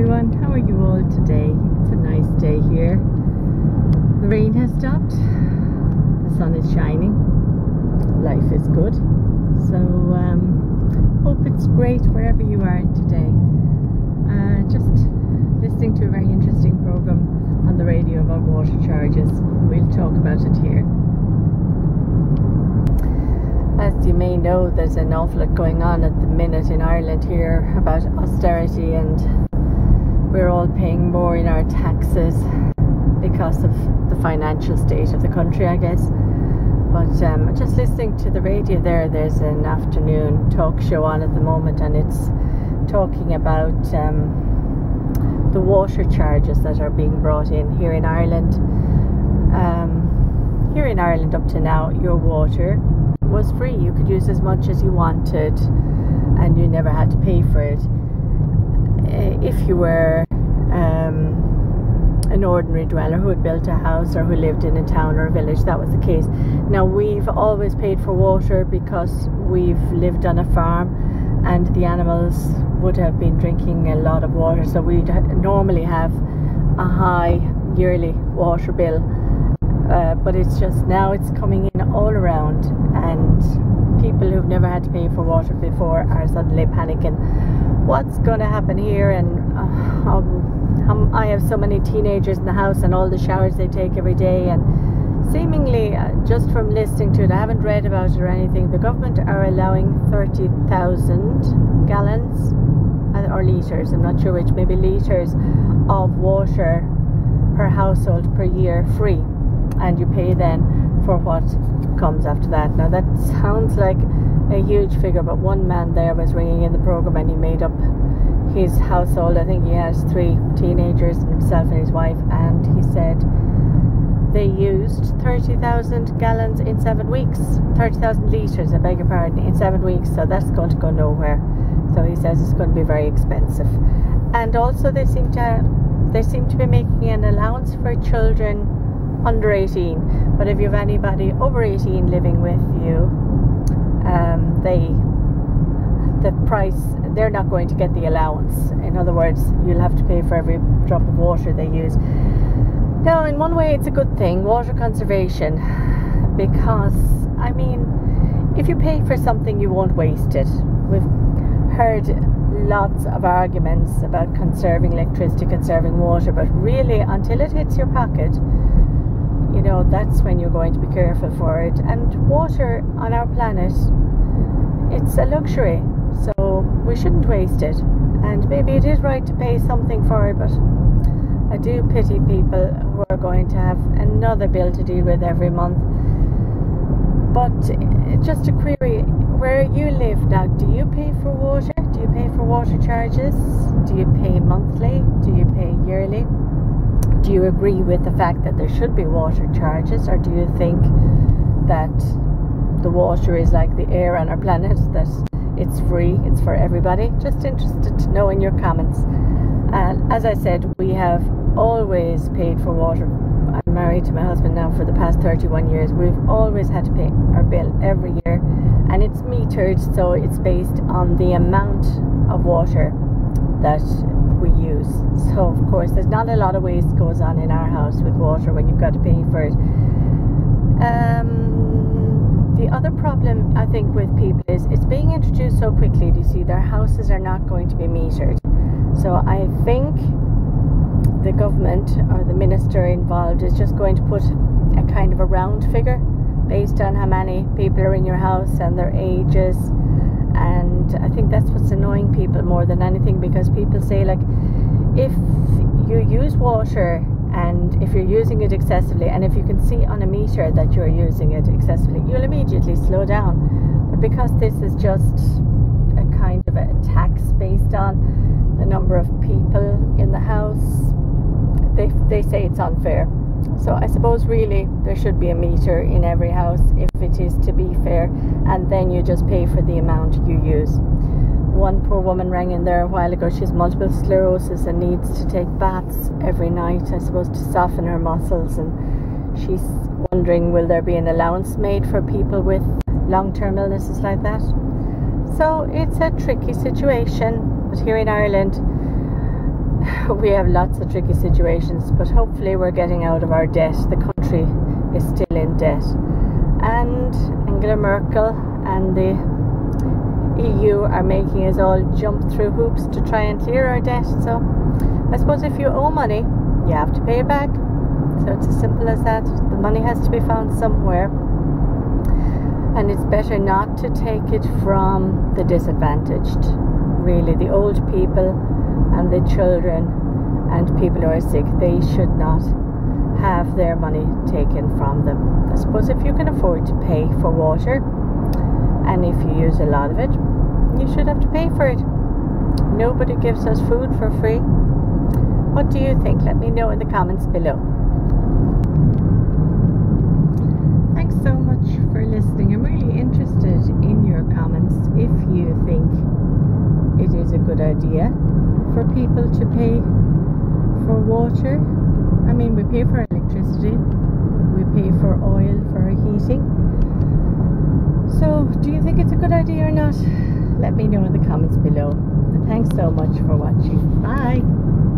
everyone, how are you all today? It's a nice day here. The rain has stopped, the sun is shining, life is good. So hope it's great wherever you are today. Just listening to a very interesting program on the radio about water charges. We'll talk about it here. As you may know, there's an awful lot going on at the minute in Ireland here about austerity, and we're all paying more in our taxes because of the financial state of the country, I guess. But just listening to the radio there's an afternoon talk show on at the moment, and it's talking about the water charges that are being brought in here in Ireland. Here in Ireland up to now, your water was free. You could use as much as you wanted and you never had to pay for it. If you were an ordinary dweller who had built a house or who lived in a town or a village, that was the case. Now, we've always paid for water because we've lived on a farm and the animals would have been drinking a lot of water, so we'd normally have a high yearly water bill. But it's just now it's coming in all around, and people who've never had to pay for water before are suddenly panicking. What's going to happen here? And I have so many teenagers in the house, and all the showers they take every day, and seemingly just from listening to it, I haven't read about it or anything, the government are allowing 30,000 gallons or litres, I'm not sure which, maybe litres of water per household per year free. And you pay then for what comes after that. Now that sounds like a huge figure, but one man there was ringing in the program and he made up his household. I think he has 3 teenagers and himself and his wife, and he said they used 30,000 gallons in 7 weeks, 30,000 litres, I beg your pardon, in 7 weeks. So that's going to go nowhere. So he says it's going to be very expensive. And also they seem to be making an allowance for children under 18, but if you have anybody over 18 living with you, they're not going to get the allowance. In other words, you'll have to pay for every drop of water they use. Now, in one way, it's a good thing, water conservation, because I mean, if you pay for something, you won't waste it. We've heard lots of arguments about conserving electricity, conserving water, but really, until it hits your pocket, you know, that's when you're going to be careful for it. And water on our planet, it's a luxury, so we shouldn't waste it. And maybe it is right to pay something for it, but I do pity people who are going to have another bill to deal with every month. But just a query, where you live now, do you pay for water? Do you pay for water charges? Do you pay monthly? Do you pay yearly? Do you agree with the fact that there should be water charges, or do you think that the water is like the air on our planet, that it's free, it's for everybody? Just interested to know in your comments. As I said, we have always paid for water. I'm married to my husband now for the past 31 years. We've always had to pay our bill every year, and it's metered, so it's based on the amount of water that we use. So of course there's not a lot of waste goes on in our house with water when you've got to pay for it. The other problem I think with people is it's being introduced so quickly. Do you see, their houses are not going to be metered, so I think the government or the minister involved is just going to put a kind of a round figure based on how many people are in your house and their ages. And I think that's what's annoying people more than anything, because people say, like, if you use water and if you're using it excessively, and if you can see on a meter that you're using it excessively, you'll immediately slow down. But because this is just a kind of a tax based on the number of people in the house, they say it's unfair. So I suppose really there should be a meter in every house if it is to be fair, and then you just pay for the amount you use. One poor woman rang in there a while ago. She has multiple sclerosis and needs to take baths every night, I suppose, to soften her muscles, and she's wondering, will there be an allowance made for people with long-term illnesses like that? So it's a tricky situation. But here in Ireland we have lots of tricky situations, but hopefully we're getting out of our debt. The country is still in debt, and Angela Merkel and the EU are making us all jump through hoops to try and clear our debt. So I suppose if you owe money, you have to pay it back. So it's as simple as that. The money has to be found somewhere, and it's better not to take it from the disadvantaged, really, the old people and the children and people who are sick. They should not have their money taken from them. I suppose if you can afford to pay for water, and if you use a lot of it, you should have to pay for it. Nobody gives us food for free. What do you think? Let me know in the comments below. Thanks so much for listening. I'm really interested in your comments if you think it is a good idea for people to pay for water. I mean, we pay for electricity, we pay for oil, for heating. So do you think it's a good idea or not? Let me know in the comments below. Thanks so much for watching. Bye.